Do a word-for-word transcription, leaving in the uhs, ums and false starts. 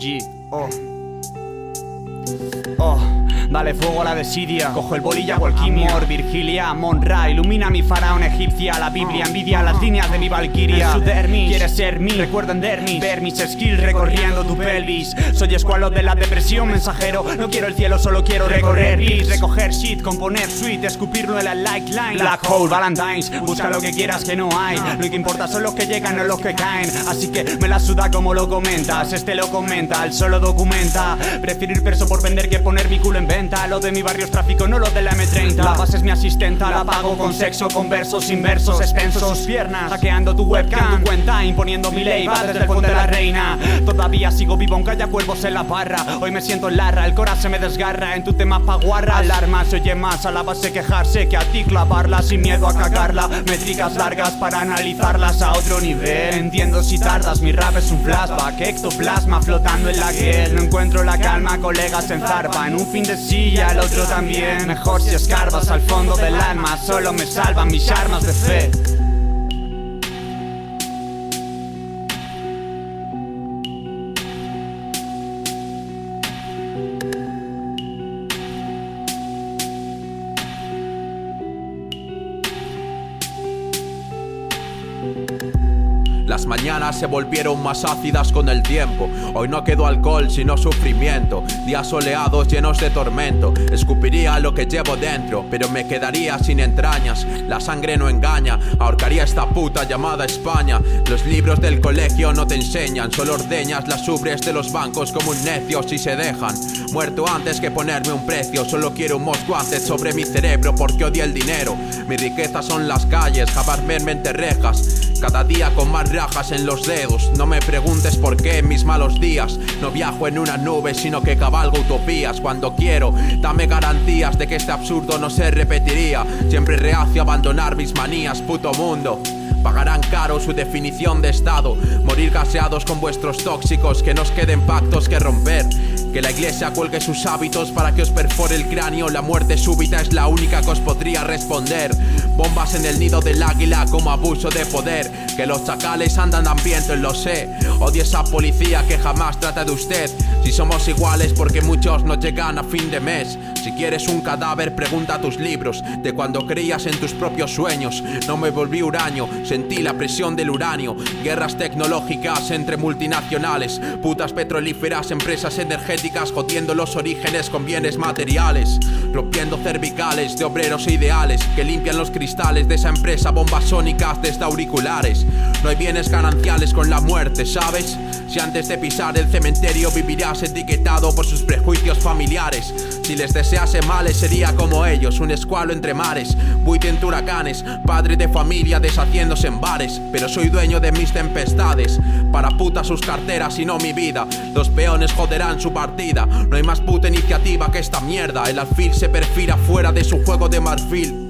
G. Oh. Oh. Dale fuego a la desidia, cojo el bolilla o el quimio. Amor, Virgilia, Monra, ilumina mi faraón egipcia. La Biblia envidia las líneas de mi valquiria. Quieres ser mí, recuerden dermis, ver mis skills recorriendo tu pelvis. Soy escualo de la depresión, mensajero. No quiero el cielo, solo quiero recorrer beats. Recoger shit, componer suite, escupirlo en la like line. Blackhole, Valentines, busca lo que quieras que no hay. Lo que importa son los que llegan, no los que caen. Así que me la suda como lo comentas. Este lo comenta, el solo documenta. Prefiero ir preso por vender que poner mi culo en venta. Lo de mi barrio es tráfico, no lo de la eme treinta. La base es mi asistenta, la pago con sexo, con versos inversos, expensos, sus piernas, hackeando tu webcam, tu cuenta, imponiendo mi ley, va desde el fondo de la reina. Todavía sigo vivo aunque haya cuervos en la parra. Hoy me siento en larra, el cora se me desgarra. En tu tema paguarra, alarma, se oye más a la base quejarse que a ti clavarla. Sin miedo a cagarla, métricas largas para analizarlas a otro nivel. Entiendo si tardas, mi rap es un flashback, ectoplasma flotando en la guerra. No encuentro la calma, colegas en zarpa, en un fin de sí, y al otro también. Mejor si escarbas al fondo del alma. Solo me salvan mis armas de fe. Las mañanas se volvieron más ácidas con el tiempo. Hoy no quedó alcohol sino sufrimiento. Días soleados llenos de tormento. Escupiría lo que llevo dentro, pero me quedaría sin entrañas. La sangre no engaña, ahorcaría esta puta llamada España. Los libros del colegio no te enseñan, solo ordeñas las ubres de los bancos como un necio si se dejan. Muerto antes que ponerme un precio, solo quiero un mosco antes sobre mi cerebro porque odio el dinero. Mi riqueza son las calles, jabarme entre rejas. Cada día con más rajas en los dedos. No me preguntes por qué en mis malos días no viajo en una nube, sino que cabalgo utopías. Cuando quiero, dame garantías de que este absurdo no se repetiría. Siempre reacio a abandonar mis manías, puto mundo. Pagarán caro su definición de estado. Morir gaseados con vuestros tóxicos. Que nos queden pactos que romper. Que la iglesia cuelgue sus hábitos para que os perfore el cráneo. La muerte súbita es la única que os podría responder. Bombas en el nido del águila como abuso de poder. Que los chacales andan hambrientos, lo sé. Odio esa policía que jamás trata de usted. Si somos iguales porque muchos no llegan a fin de mes. Si quieres un cadáver pregunta a tus libros. De cuando creías en tus propios sueños. No me volví huraño, sentí la presión del uranio. Guerras tecnológicas entre multinacionales. Putas petrolíferas, empresas energéticas jodiendo los orígenes con bienes materiales. Rompiendo cervicales de obreros ideales que limpian los cristales de esa empresa. Bombas sónicas desde auriculares. No hay bienes gananciales con la muerte, ¿sabes? Si antes de pisar el cementerio vivirás etiquetado por sus prejuicios familiares. Si les desease males sería como ellos, un escualo entre mares. Buitre entre huracanes, padre de familia deshaciendo en bares, pero soy dueño de mis tempestades. Para putas sus carteras y no mi vida. Los peones joderán su partida. No hay más puta iniciativa que esta mierda. El alfil se perfila fuera de su juego de marfil.